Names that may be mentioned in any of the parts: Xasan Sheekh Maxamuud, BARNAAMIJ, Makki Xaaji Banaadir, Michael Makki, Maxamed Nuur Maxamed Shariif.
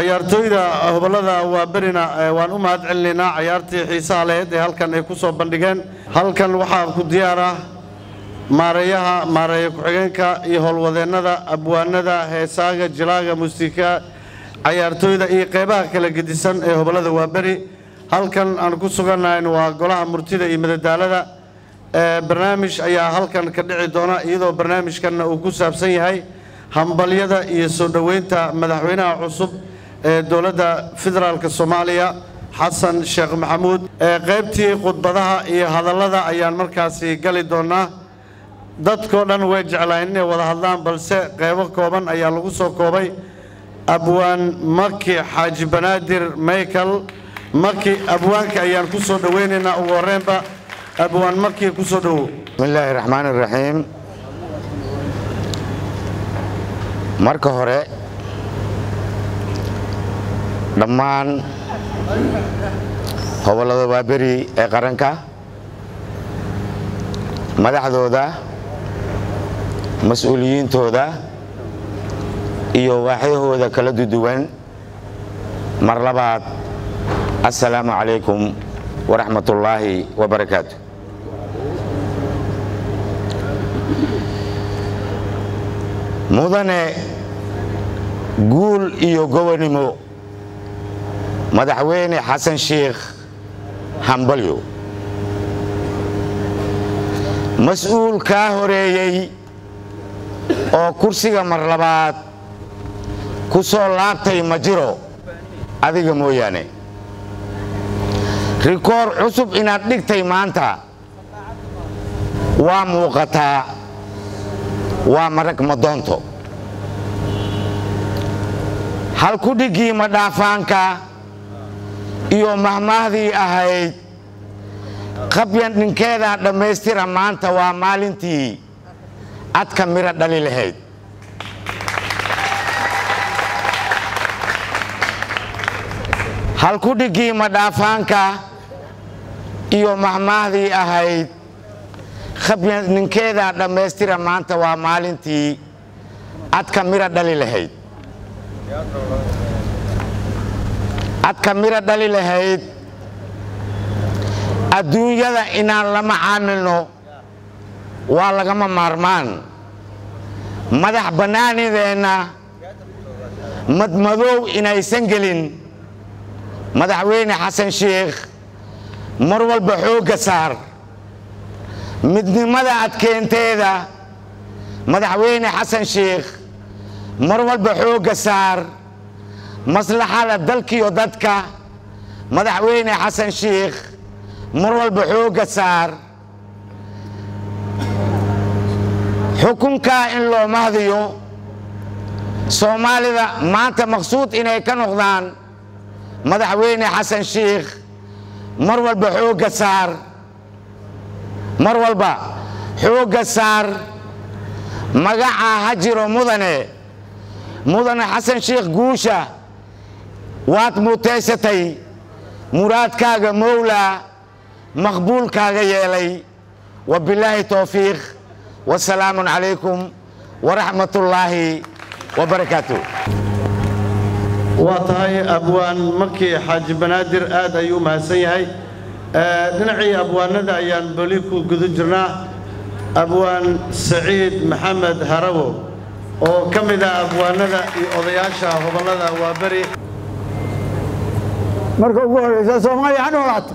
ciyaartooyda gobolada waa barina waan u mahad celinaa ciyaartii xiisaha leh ee halkan ay ku soo bandhigeen halkan waxa ku diyaara maareeyaha ku xigeenka iyo howlwadeennada abwaanada heesaha jilaaga musiika ciyaartooyda iyo qaybaha kala gedisan ee gobolada waa bari halkan aan ku suganayn waa golaha murtida iyo madadaalada barnaamij ayaa halkan ka dhici doona iyadoo barnaamijkan uu ku saabsan yahay hambaliyada iyo soo dhaweynta madaxweynaha cusub ee dawladda federaalka Soomaaliya Xasan Sheekh Maxamuud qaybtii khudbadaha iyo hadallada ayaan markaasi gali doonaa dadkoo dhan way jeclaayeen inay wada hadlaan balse qaybo kooban ayaa lagu soo koobay abwaan Makki Xaaji Banaadir Michael Makki abwaanka ayaan ku soo dhaweynaynaa ugu horreynba abwaan Makki ku soo dhawo bismillaahi raxmaani raxiim marka hore dhammaan gobolada waaberi ee qaranka madaxdooda mas'uuliyiintooda iyo waaxyahooda kala duwan mar labaad assalaamu alaykum wa rahmatullaahi wa barakaatuh mudane guul iyo gobanimo madaxweyne Xasan Sheekh Hambalyo mas'uul ka horeeyay oo kursiga mar labaad ku soo laabtay majiro adiga mooyane rikoor cusub inaad dhigtay maanta waa muuqataa waa marag madonto hal ku dhigi ma dhaafaanka iyo mahmahdii ahayd qabyan ninkeeda dhameystira maanta waa maalintii ad ka mira dhali lahayd hal ku dhigi ma dhaafaanka iyo mahmahdii ahayd خبيان نكذا دمستير مانتا ومالنتي أتكمل دليل هيد أتكمل دليل هيد الدنيا ذا إن لما عملنا والجمع مرمان مدح بناني ذينا مدمدو إن يسنجلين مدح وين حسن شيخ مروى البحوق صار midnimada aad keenteeda madaxweyne Xasan Sheekh marwalba xooga saar maslaxada dalka iyo dadka madaxweyne Xasan Sheekh marwalba xooga saar xukunka in loo mahdiyo Soomaalida maanta maqsuud inay ka noqdaan madaxweyne Xasan Sheekh marwalba xooga saar marwalba xooga saar magaca hajiro mudane Xasan Sheekh guusha waad mutaysatay muraadkaaga mawla maqbuulkaaga yeelay wabillahi tawfiiq wassalaamu alaykum wa rahmatullaahi wa barakaatuh waatahay abwaan Makki Xaaji Banaadir aad ayuu mahadsan yahay دنعي أبوان ندعيان بوليكو قدجرنا أبوان سعيد محمد هربو وكم إذا أبوان ندعي أضياشا وبلده وابري مركو قول إذا سومالي عنو راتو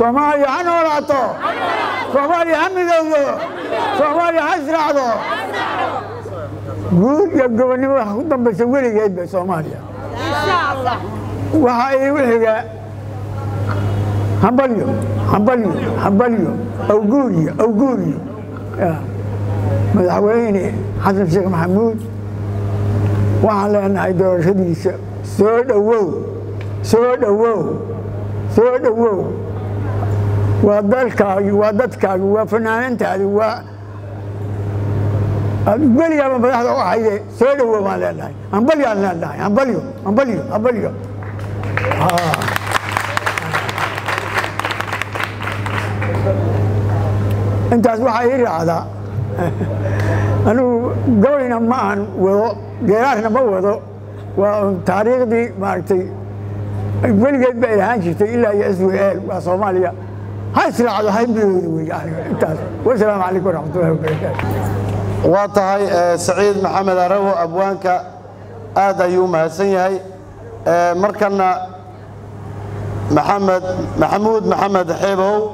سومالي عنو راتو سومالي عمي دو سومالي عزرع دو قول يبقوا أني وحكم بسويلي جيد سوماليا إن شاء الله وحاي ولحقا حنبليو أوجوري مدحويني حسن الشيخ محمود وعلى أن عيدور شديد سود أوو وضلكاي وضدكاي وفنانتاي و أقول يا من بدحوا عيدي سود أوو ما لا حنبليو أنت أسمعي هذا أنا قولنا معا وغيرنا بوضو وتاريخدي مارتي بلغت بإلهانشتي إلا يأسوي إل وصوماليا هاي سلعة هاي والسلام عليكم ورحمة الله وبركاته. واتهاي سعيد محمد أروه أبوانك آدا يوم هسيهاي مركنا محمد محمود محمد حيبو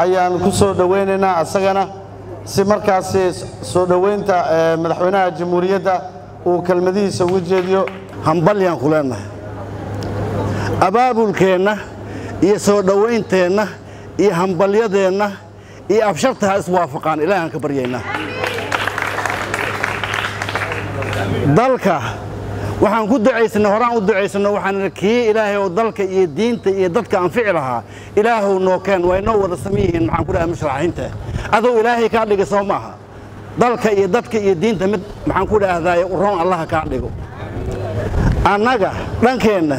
أيان كسر دويننا أسجنا سي مركز سو دوين تا مدحونا الجمهورية دا وكلمدي سو جديو هم بليان خلنا أبابو الكينا يسو دوين تنا يهم بليا دنا يأبشرتها إسوافقان إلى أن كبرينا ذلك waxaan ku duceysnaa horaan u duceysnaa waxaan kii ilaahay oo dalka iyo diinta iyo dadka aan ficilaha ilaahu noo keen way noo wada sameeyeen maxaan ku dhahay musharaxinta adoo ilaahay ka dhigay Soomaaliya dalka iyo dadka iyo diinta mid maxaan ku dhahay roon Allah ka dhigo anaga dhankeena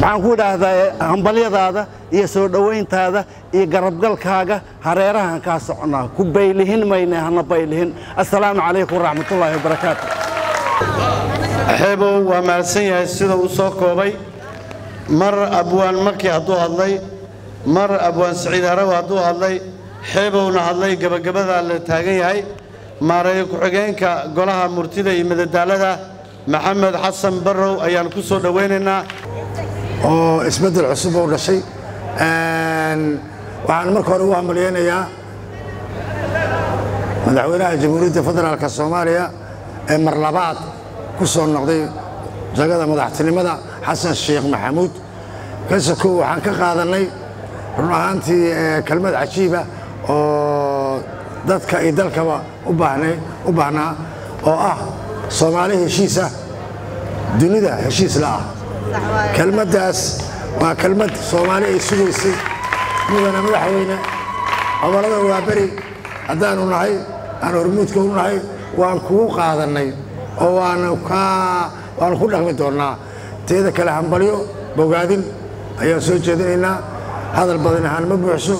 maxaan ku dhahay hambalyadaada iyo soo dhaweyntaada iyo garabgalkaaga hareerahan ka soconaa ku baylihin mayna hana baylihin assalaamu alaykum warahmatullaahi wabarakaatuh أحبوا وما سينه السيدة أسوكوبي مر أبوان مكي هدوها الله مر أبوان سعيد هرو هدوها الله حبوا نهالله قبل قبضة اللي تاجي هاي ما رأيك حقين كقولها مرتدى من الدالة محمد حسن برو أيان كسر دويننا أو اسمد العصبة ولا شيء وعن مكروه مليان يا مدعونا الجمهورية فضلا كالصومالية مرلبات كسر نقدي زجاجة مدحتني مدى حسن الشيخ محمود كسكو حنك هذا لي رانتي كلمات عجيبة أو ذاتك إيدالك وبهنا أو صومالي هشيسة دنيا هشيس لا كلمة داس وكلمة صومالي سويسي مدنا مدحوينا أولا وابري أدانو نعي أنا رموتكو نعي وأنكو هذا لي oo aan ku dhaqmi doonaa teeda kala hanbaliyo bogaadin ayaa soo jeedinaynaa hadal badan ahaan ma buuxso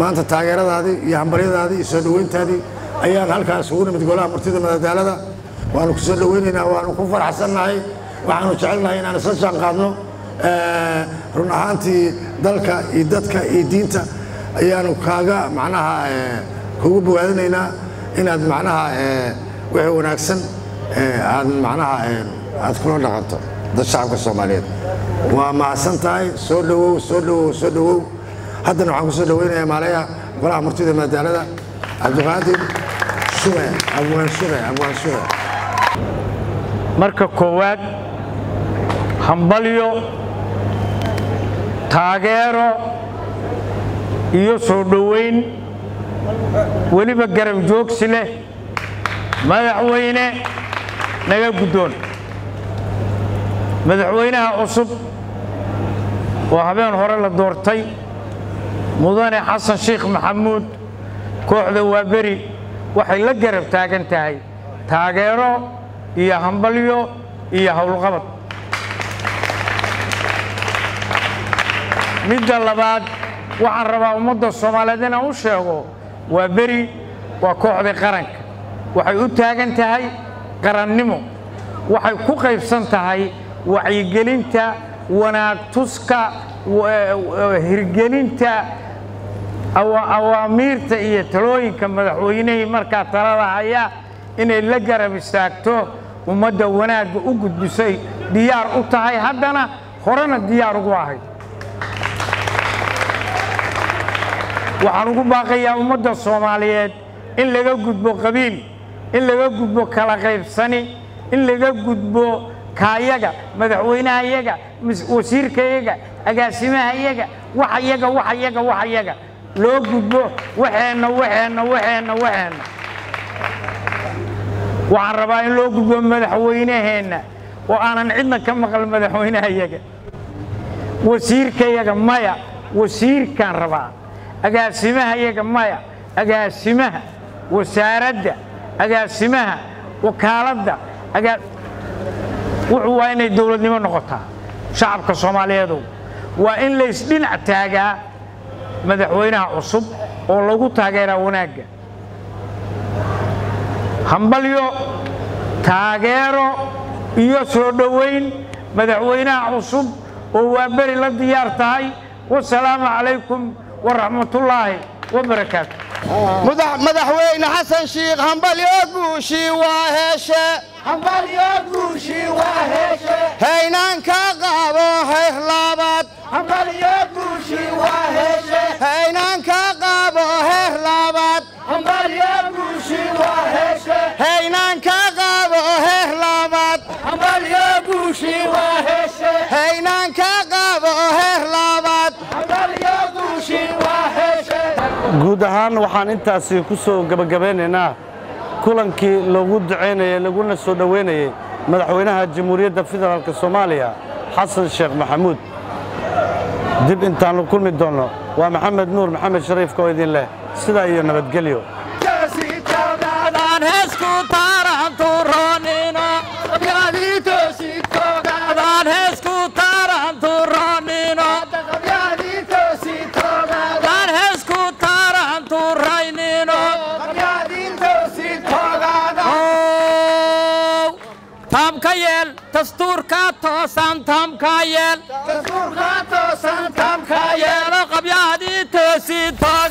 maanta taageeradaadii iyo hanbaliyadaadii iyo soo dhaweyntaadii ayaan halkaas ugu nimid golaha martida madadaalada waanu ku soo dhaweynaynaa waanu ku faraxsannahay waxaanu jecelnahay inaan isla jaan qaadno run ahaantii dalka iyo dadka iyo diinta ayaanu kaaga macnaha kugu bogaadinaynaa inaad macnaha wixii wanaagsan معناها أتكلم لغته ده الشعب الصومالي ومع سنتاي سولو حتى نوع سولو هنا ماليا ولا مرتدى المدارة الجهادي أبوان سوري مركب كواد همبليو تاجرو يوسودوين ولي بقرب جوك سله ما يعوينه نجاب جدول مدحوينها أصب وحبيبنا هرلا دورتي مداني حسن شيخ محمود كوحد وابري وحي لا جرب تاجن تاعي تاجرو يا همبليو يا هولغبط مدة لبعض وعن ربع مدة الصوماليين أوشيو وابري وكوحد قرنك وحي تاجن تاعي قرنمو waxay ku qaybsan tahay wacyigelinta wanaag tuska hirgelinta awaamirta iyo talooyinka madaxweynaha marka talada haya inay la garab istaagto umada wanaag u gudbisay diyaar u tahay haddana horena diyaar ugu ahay waxaan ugu baaqayaa umada Soomaaliyeed in laga gudbo qabiil in laga gudbo kala qaybsani in laga gudbo kaayaga madaxweynaha iyaga wasiirka iyaga agaasimaha iyaga wax iyaga loo gudbo waxeena waxaan rabaa in loo gudbo madaxweynaheena oo aanan cidna ka maqal madaxweynaha iyaga wasiirka iyaga maya wasiirkaan rabaa agaasimaha iyaga maya agaasimaha wasaaradda agaasimaha wakaaladda aga wuxuu waa inay dawladnimo noqotaa shacabka Soomaaliyeed waa in la isdhinac taagaa madaxweynaha cusub oo lagu taageero wanaaga hambalyo taageero iyo soo dhaweyn madaxweynaha cusub oo waa bari la diyaar tahay wassalaamu alaykum wa rahmatullahi wa barakaatuh madaxweyne xasan sheekh hanbal iyo guushi waa heeshe heynaan ka qaabo heerlabaad hanbal iyo guushi waa heeshe heynaan ka qaabo heerlabaad hanbal iyo guushi waa heeshe heynaan ka qaabo heerlabaad hanbal iyo guushi waa heeshe heynaan ka qaabo heerlabaad hanbal iyo guushi waa heeshe guud ahaan waxaan intaas ku soo gabagabeynaa kulankii lagu duceynay laguna soo dhaweynay madaxweynaha jamhuuriyadda federaalka Soomaaliya Xasan Sheekh Maxamuud dib intaan la kulmi doono waa maxamed nuur maxamed shariif ka idin leh sida iyo nabadgelyo دستور كاتو سانتام كايل دستور كاتو سانتام كايل قبيادي تسيطا